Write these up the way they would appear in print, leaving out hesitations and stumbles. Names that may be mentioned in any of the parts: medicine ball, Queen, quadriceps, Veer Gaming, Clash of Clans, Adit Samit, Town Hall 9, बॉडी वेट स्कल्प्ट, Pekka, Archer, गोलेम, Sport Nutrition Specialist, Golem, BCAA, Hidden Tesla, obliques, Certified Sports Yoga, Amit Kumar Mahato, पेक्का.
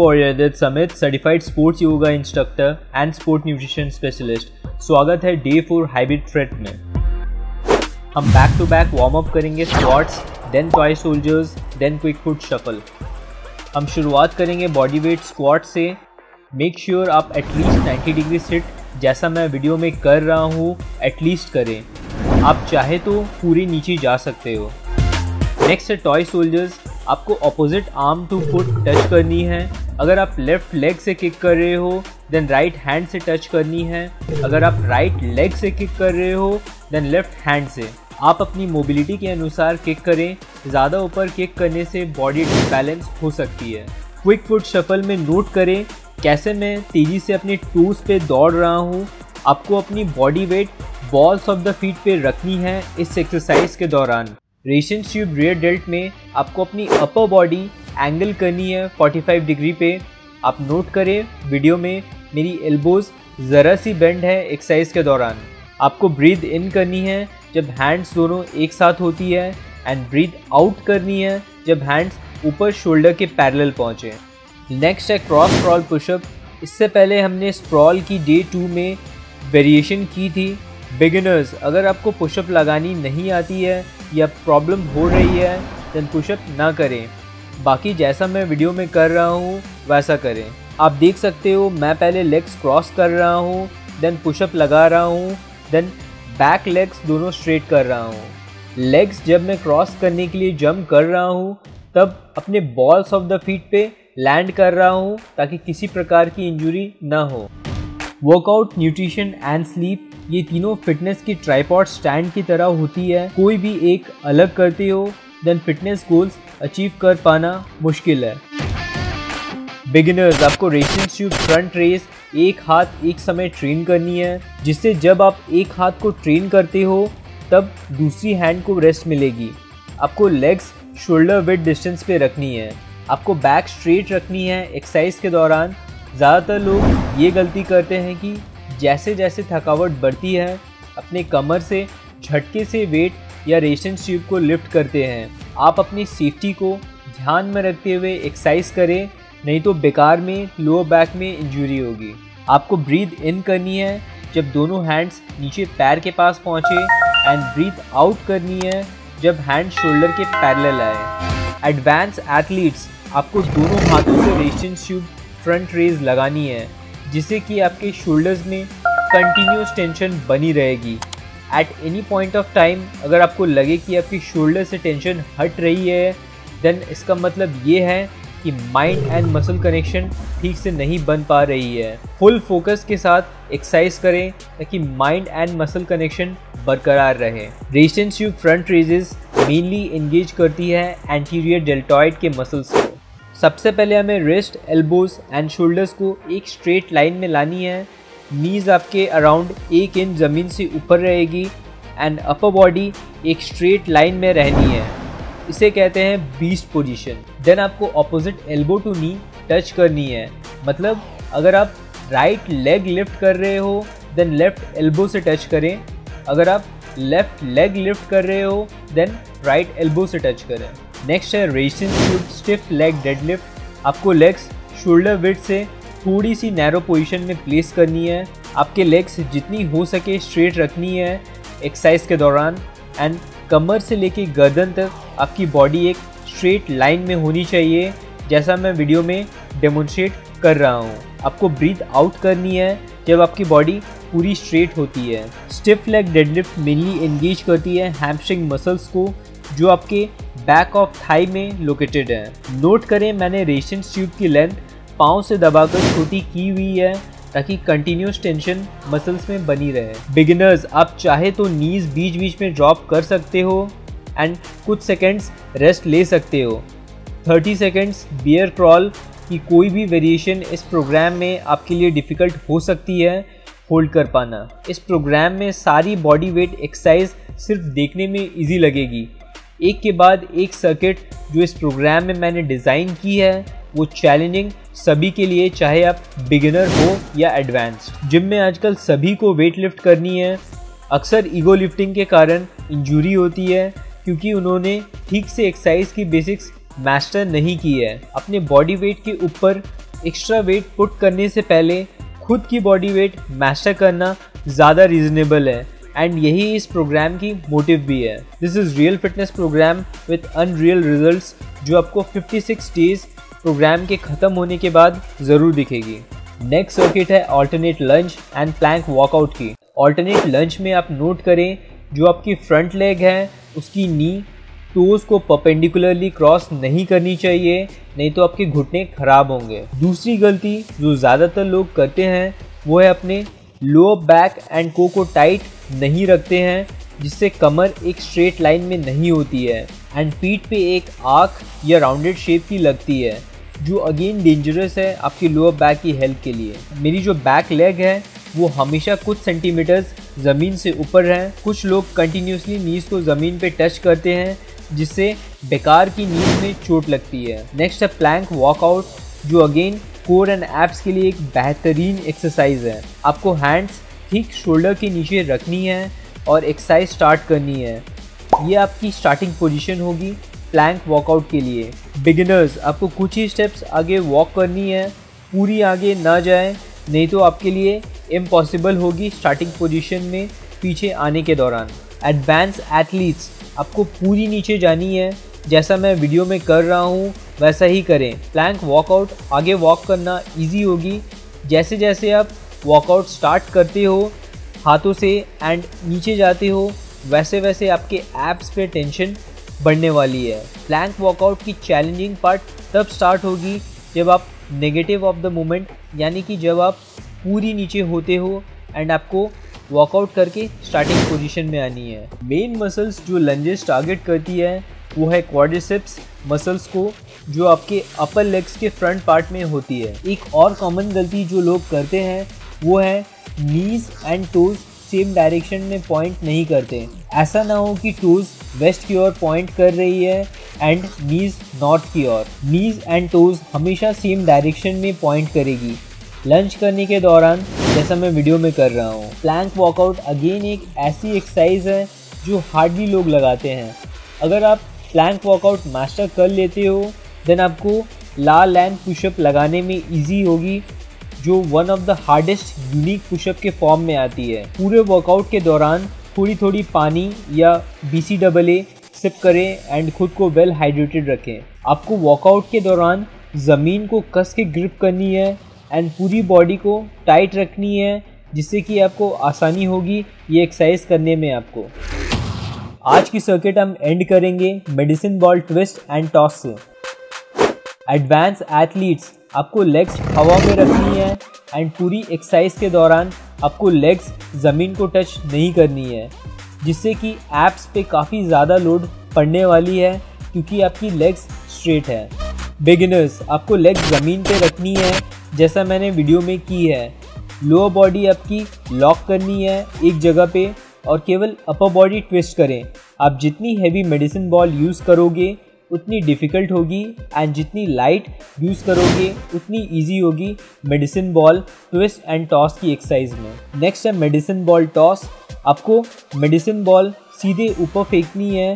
warrior Adit Samit, Certified Sports Yoga Instructor and Sport Nutrition Specialist. स्वागत है Day 4 hybrid trait में। हम back to back warm up करेंगे squats, then toy soldiers, then quick foot shuffle. हम शुरुआत करेंगे body weight squat से। Make sure आप एटलीस्ट 90 डिग्री सिट जैसा मैं वीडियो में कर रहा हूँ एटलीस्ट करें। आप चाहे तो पूरे नीचे जा सकते हो। नेक्स्ट है टॉय सोल्जर्स। आपको opposite arm to foot touch करनी है। अगर आप लेफ़्ट लेग से किक कर रहे हो देन राइट हैंड से टच करनी है। अगर आप राइट लेग से किक कर रहे हो देन लेफ़्ट हैंड से। आप अपनी मोबिलिटी के अनुसार किक करें। ज़्यादा ऊपर किक करने से बॉडी डिसबैलेंस हो सकती है। क्विक फुट शफल में नोट करें कैसे मैं तेज़ी से अपने टूज़ पे दौड़ रहा हूँ। आपको अपनी body weight balls of the feet पे रखनी है इस एक्सरसाइज के दौरान। रेशन ट्यूब रियर डेल्ट में आपको अपनी अपर बॉडी एंगल करनी है 45 डिग्री पे। आप नोट करें वीडियो में मेरी एल्बोज ज़रा सी बेंड है एक्सरसाइज के दौरान। आपको ब्रीथ इन करनी है जब हैंड्स दोनों एक साथ होती है एंड ब्रीथ आउट करनी है जब हैंड्स ऊपर शोल्डर के पैरेलल पहुँचें। नेक्स्ट है क्रॉस स्प्रॉल पुशअप। इससे पहले हमने स्प्रॉल की Day 2 में वेरिएशन की थी। बिगिनर्स अगर आपको पुशअप लगानी नहीं आती है या प्रॉब्लम हो रही है देन पुशअप ना करें। बाकी जैसा मैं वीडियो में कर रहा हूँ वैसा करें। आप देख सकते हो मैं पहले लेग्स क्रॉस कर रहा हूँ देन पुशअप लगा रहा हूँ देन बैक लेग्स दोनों स्ट्रेट कर रहा हूँ। लेग्स जब मैं क्रॉस करने के लिए जंप कर रहा हूँ तब अपने बॉल्स ऑफ द फीट पे लैंड कर रहा हूँ ताकि किसी प्रकार की इंजरी ना हो। वर्कआउट, न्यूट्रिशन एंड स्लीप ये तीनों फिटनेस की ट्राइपॉड स्टैंड की तरह होती है। कोई भी एक अलग करते हो देन फिटनेस गोल्स अचीव कर पाना मुश्किल है। बिगिनर्स आपको रेसिंग ट्यूब फ्रंट रेस एक हाथ एक समय ट्रेन करनी है जिससे जब आप एक हाथ को ट्रेन करते हो तब दूसरी हैंड को रेस्ट मिलेगी। आपको लेग्स शोल्डर विड्थ डिस्टेंस पे रखनी है। आपको बैक स्ट्रेट रखनी है एक्सरसाइज के दौरान। ज़्यादातर लोग ये गलती करते हैं कि जैसे जैसे थकावट बढ़ती है अपने कमर से झटके से वेट या रेशन ट्यूब को लिफ्ट करते हैं। आप अपनी सेफ्टी को ध्यान में रखते हुए एक्सरसाइज करें नहीं तो बेकार में लोअर बैक में इंजरी होगी। आपको ब्रीथ इन करनी है जब दोनों हैंड्स नीचे पैर के पास पहुँचे एंड ब्रीथ आउट करनी है जब हैंड शोल्डर के पैरेलल आए। एडवांस एथलीट्स आपको दोनों हाथों से रेशन ट्यूब फ्रंट रेज लगानी है जिससे कि आपके शोल्डर्स में कंटिन्यूस टेंशन बनी रहेगी। At any point of time अगर आपको लगे कि आपकी शोल्डर से टेंशन हट रही है देन इसका मतलब ये है कि माइंड एंड मसल कनेक्शन ठीक से नहीं बन पा रही है। फुल फोकस के साथ एक्सरसाइज करें ताकि माइंड एंड मसल कनेक्शन बरकरार रहे। Ration tube front raises mainly engage करती है एंटीरियर डेल्टॉइड के मसल्स को। सबसे पहले हमें रिस्ट, एल्बोज एंड शोल्डर्स को एक स्ट्रेट लाइन में लानी है। नीज आपके अराउंड 1 इंच ज़मीन से ऊपर रहेगी एंड अपर बॉडी एक स्ट्रेट लाइन में रहनी है। इसे कहते हैं बीस्ट पोजीशन। देन आपको opposite elbow to knee touch करनी है। मतलब अगर आप राइट लेग लिफ्ट कर रहे हो देन लेफ़्ट एल्बो से टच करें। अगर आप लेफ़्ट लेग लिफ्ट कर रहे हो देन राइट एल्बो से टच करें। नेक्स्ट है racing tube stiff leg deadlift. आपको लेग्स शोल्डर विड्थ से थोड़ी सी नैरो पोजीशन में प्लेस करनी है। आपके लेग्स जितनी हो सके स्ट्रेट रखनी है एक्सरसाइज के दौरान एंड कमर से लेके गर्दन तक आपकी बॉडी एक स्ट्रेट लाइन में होनी चाहिए जैसा मैं वीडियो में डेमोन्स्ट्रेट कर रहा हूँ। आपको ब्रीथ आउट करनी है जब आपकी बॉडी पूरी स्ट्रेट होती है। Stiff leg deadlift mainly engage करती है हैमस्ट्रिंग मसल्स को जो आपके बैक ऑफ थाई में लोकेटेड है। नोट करें मैंने रेशन ट्यूब की लेंथ पाँव से दबाकर छोटी की हुई है ताकि कंटिन्यूस टेंशन मसल्स में बनी रहे। बिगिनर्स आप चाहे तो नीज बीच बीच में ड्रॉप कर सकते हो एंड कुछ सेकंड्स रेस्ट ले सकते हो। 30 सेकंड्स बियर क्रॉल की कोई भी वेरिएशन इस प्रोग्राम में आपके लिए डिफ़िकल्ट हो सकती है होल्ड कर पाना। इस प्रोग्राम में सारी बॉडी वेट एक्सरसाइज सिर्फ देखने में ईजी लगेगी। एक के बाद एक सर्किट जो इस प्रोग्राम में मैंने डिज़ाइन की है वो चैलेंजिंग सभी के लिए चाहे आप बिगिनर हो या एडवांस्ड। जिम में आजकल सभी को वेट लिफ्ट करनी है। अक्सर ईगो लिफ्टिंग के कारण इंजरी होती है क्योंकि उन्होंने ठीक से एक्सरसाइज की बेसिक्स मास्टर नहीं की है। अपने बॉडी वेट के ऊपर एक्स्ट्रा वेट पुट करने से पहले खुद की बॉडी वेट मास्टर करना ज़्यादा रीजनेबल है एंड यही इस प्रोग्राम की मोटिव भी है। This is real fitness program with unreal results जो आपको 56 डेज प्रोग्राम के ख़त्म होने के बाद ज़रूर दिखेगी। नेक्स्ट सर्किट है alternate lunge and plank walkout की। ऑल्टरनेट लंज में आप नोट करें जो आपकी फ्रंट लेग है उसकी नी टोज़ को परपेंडिकुलरली क्रॉस नहीं करनी चाहिए, नहीं तो आपके घुटने खराब होंगे। दूसरी गलती जो ज़्यादातर लोग करते हैं वो है अपने लोअर बैक एंड कोर को टाइट नहीं रखते हैं, जिससे कमर एक स्ट्रेट लाइन में नहीं होती है एंड पीठ पे एक आर्क या राउंडेड शेप की लगती है, जो अगेन डेंजरस है आपकी लोअर बैक की हेल्थ के लिए। मेरी जो बैक लेग है वो हमेशा कुछ सेंटीमीटर्स ज़मीन से ऊपर है। कुछ लोग कंटिन्यूसली नीज़ को ज़मीन पे टच करते हैं जिससे बेकार की नींद में चोट लगती है। नेक्स्ट है प्लैंक वॉकआउट जो अगेन कोर एंड एब्स के लिए एक बेहतरीन एक्सरसाइज है। आपको हैंड्स ठीक शोल्डर के नीचे रखनी है और एक्सरसाइज स्टार्ट करनी है। ये आपकी स्टार्टिंग पोजीशन होगी प्लैंक वॉकआउट के लिए। बिगिनर्स आपको कुछ ही स्टेप्स आगे वॉक करनी है, पूरी आगे ना जाए, नहीं तो आपके लिए इम्पॉसिबल होगी स्टार्टिंग पोजीशन में पीछे आने के दौरान। एडवांस एथलीट्स आपको पूरी नीचे जानी है, जैसा मैं वीडियो में कर रहा हूँ वैसा ही करें। प्लैंक वॉकआउट आगे वॉक करना इजी होगी। जैसे जैसे आप वॉकआउट स्टार्ट करते हो हाथों से एंड नीचे जाते हो वैसे वैसे आपके एब्स पे टेंशन बढ़ने वाली है। प्लैंक वॉकआउट की चैलेंजिंग पार्ट तब स्टार्ट होगी जब आप नेगेटिव ऑफ द मोमेंट, यानी कि जब आप पूरी नीचे होते हो एंड आपको वॉकआउट करके स्टार्टिंग पोजीशन में आनी है। मेन मसल्स जो लंजेस टारगेट करती है वो है क्वाड्रिसेप्स मसल्स को, जो आपके अपर लेग्स के फ्रंट पार्ट में होती है। एक और कॉमन गलती जो लोग करते हैं वो है knees and toes same direction में पॉइंट नहीं करते। ऐसा ना हो कि टोज वेस्ट की ओर पॉइंट कर रही है एंड नीज नॉर्थ की ओर। नीज एंड टोज हमेशा सेम डायरेक्शन में पॉइंट करेगी लंच करने के दौरान, जैसा मैं वीडियो में कर रहा हूँ। प्लैंक वॉकआउट अगेन एक ऐसी एक्सरसाइज है जो हार्डली लोग लगाते हैं। अगर आप प्लैंक वॉकआउट मास्टर कर लेते हो देन आपको ला लैंड पुशअप लगाने में इजी होगी, जो one of the hardest unique pushup के फॉर्म में आती है। पूरे वर्कआउट के दौरान थोड़ी थोड़ी पानी या BCAA सिप करें एंड खुद को वेल हाइड्रेटेड रखें। आपको वॉकआउट के दौरान ज़मीन को कस के ग्रिप करनी है एंड पूरी बॉडी को टाइट रखनी है, जिससे कि आपको आसानी होगी ये एक्सरसाइज करने में। आपको आज की सर्किट हम एंड करेंगे medicine ball twist and toss से। एडवांस एथलीट्स आपको लेग्स हवा में रखनी है एंड पूरी एक्सरसाइज के दौरान आपको लेग्स ज़मीन को टच नहीं करनी है, जिससे कि एब्स पे काफ़ी ज़्यादा लोड पड़ने वाली है क्योंकि आपकी लेग्स स्ट्रेट है। बिगिनर्स आपको लेग्स ज़मीन पे रखनी है, जैसा मैंने वीडियो में की है। लोअर बॉडी आपकी लॉक करनी है एक जगह पे और केवल अपर बॉडी ट्विस्ट करें। आप जितनी हैवी मेडिसिन बॉल यूज़ करोगे उतनी डिफ़िकल्ट होगी एंड जितनी लाइट यूज़ करोगे उतनी इजी होगी medicine ball twist and toss की एक्सरसाइज में। नेक्स्ट है मेडिसिन बॉल टॉस। आपको मेडिसिन बॉल सीधे ऊपर फेंकनी है।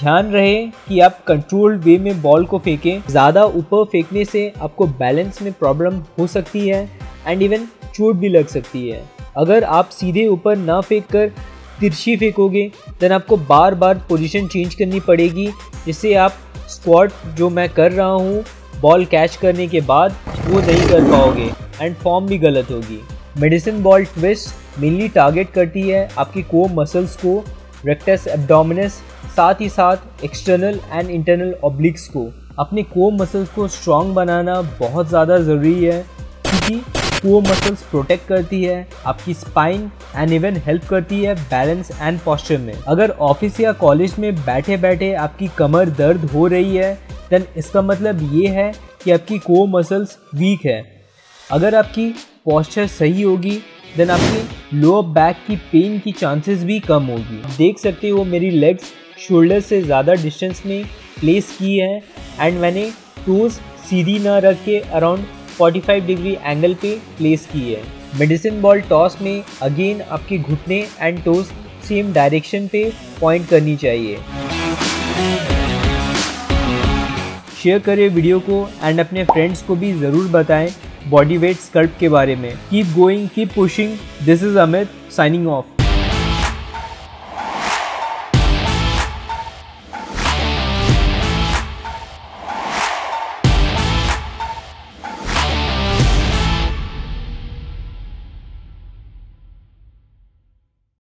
ध्यान रहे कि आप कंट्रोल्ड वे में बॉल को फेंकें। ज़्यादा ऊपर फेंकने से आपको बैलेंस में प्रॉब्लम हो सकती है एंड इवन चोट भी लग सकती है। अगर आप सीधे ऊपर ना फेंक कर तिरछी फेंकोगे देन आपको बार बार पोजीशन चेंज करनी पड़ेगी, जिससे आप स्क्वाट जो मैं कर रहा हूँ बॉल कैच करने के बाद वो नहीं कर पाओगे एंड फॉर्म भी गलत होगी। Medicine ball twist mainly target करती है आपकी कोर मसल्स को, रेक्टस एब्डोमिनिस, साथ ही साथ एक्सटर्नल एंड इंटरनल ऑब्लिक्स को। अपने कोर मसल्स को स्ट्रॉन्ग बनाना बहुत ज़्यादा ज़रूरी है क्योंकि कोर मसल्स प्रोटेक्ट करती है आपकी स्पाइन एंड इवन हेल्प करती है बैलेंस एंड पोस्चर में। अगर ऑफिस या कॉलेज में बैठे बैठे आपकी कमर दर्द हो रही है देन इसका मतलब ये है कि आपकी कोर मसल्स वीक है। अगर आपकी पोस्चर सही होगी देन आपकी लोअर बैक की पेन की चांसेस भी कम होगी। देख सकते हो मेरी लेग्स शोल्डर से ज़्यादा डिस्टेंस में प्लेस की है एंड मैंने टोज सीधी ना रख के अराउंड 45 डिग्री एंगल पे प्लेस की है। मेडिसिन बॉल टॉस में अगेन आपके घुटने एंड टोज सेम डायरेक्शन पे पॉइंट करनी चाहिए। शेयर करें वीडियो को एंड अपने फ्रेंड्स को भी ज़रूर बताएं बॉडी वेट स्कल्प्ट के बारे में। Keep going, keep pushing. This is Amit signing of.